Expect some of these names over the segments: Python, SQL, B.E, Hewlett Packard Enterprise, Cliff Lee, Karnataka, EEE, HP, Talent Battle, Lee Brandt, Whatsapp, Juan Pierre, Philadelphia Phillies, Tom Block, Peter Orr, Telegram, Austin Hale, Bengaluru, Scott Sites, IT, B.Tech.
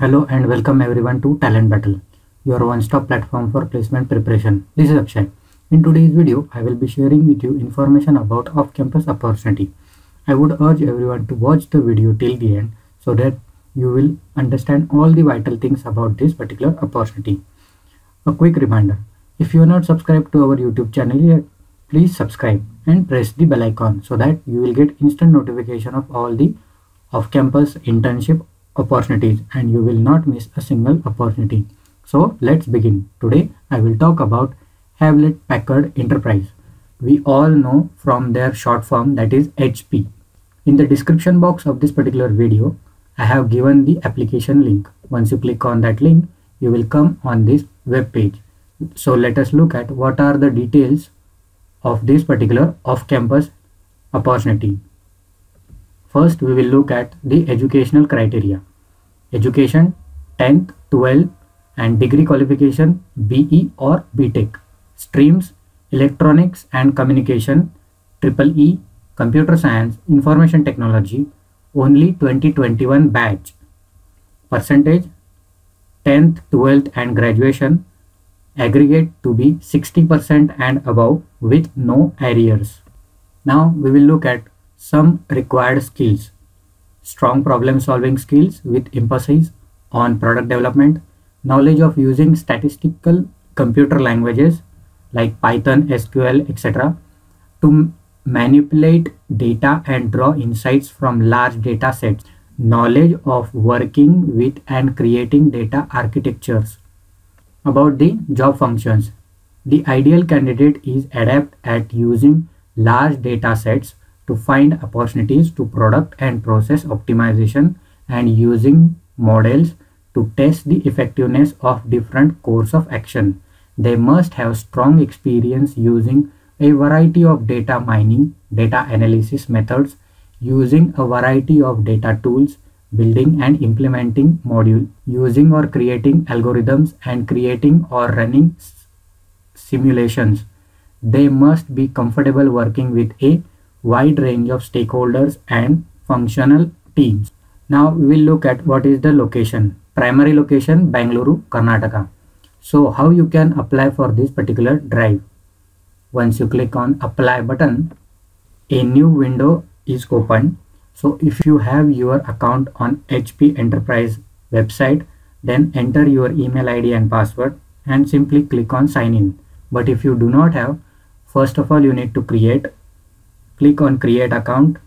Hello and welcome everyone to Talent Battle, your one-stop platform for placement preparation. This is Akshay. In today's video, I will be sharing with you information about off-campus opportunity. I would urge everyone to watch the video till the end so that you will understand all the vital things about this particular opportunity. A quick reminder, if you are not subscribed to our YouTube channel yet, please subscribe and press the bell icon so that you will get instant notification of all the off-campus internship opportunities and you will not miss a single opportunity. So let's begin. Today I will talk about Hewlett Packard Enterprise. We all know from their short form, that is HP. In the description box of this particular video, I have given the application link. Once you click on that link, you will come on this web page. So let us look at what are the details of this particular off-campus opportunity. First, we will look at the educational criteria. Education 10th, 12th and degree qualification BE or B.Tech. Streams electronics and communication, EEE, computer science, information technology, only 2021 batch. Percentage 10th, 12th and graduation aggregate to be 60% and above with no arrears. Now we will look at some required skills. Strong problem solving skills with emphasis on product development, knowledge of using statistical computer languages like Python, SQL, etc. to manipulate data and draw insights from large data sets, knowledge of working with and creating data architectures. About the job functions, the ideal candidate is adept at using large data sets to find opportunities to product and process optimization and using models to test the effectiveness of different courses of action. They must have strong experience using a variety of data mining, data analysis methods, using a variety of data tools, building and implementing modules, using or creating algorithms and creating or running simulations. They must be comfortable working with a wide range of stakeholders and functional teams. Now we will look at what is the location. Primary location Bengaluru, Karnataka. So how you can apply for this particular drive? Once you click on apply button, a new window is opened. So if you have your account on HP Enterprise website, then enter your email ID and password and simply click on sign in. But if you do not have, first of all you need to click on create account,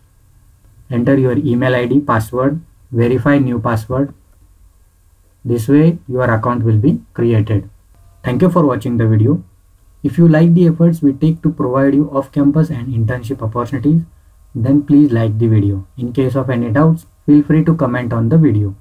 enter your email ID, password, verify new password. This way your account will be created. Thank you for watching the video. If you like the efforts we take to provide you off-campus and internship opportunities, then please like the video. In case of any doubts, feel free to comment on the video.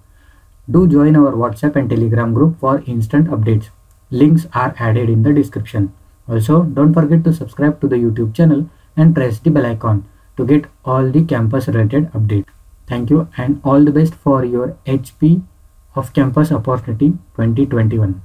Do join our WhatsApp and Telegram group for instant updates. Links are added in the description. Also, don't forget to subscribe to the YouTube channel and press the bell icon to get all the campus related updates. Thank you and all the best for your HP off-campus opportunity 2021.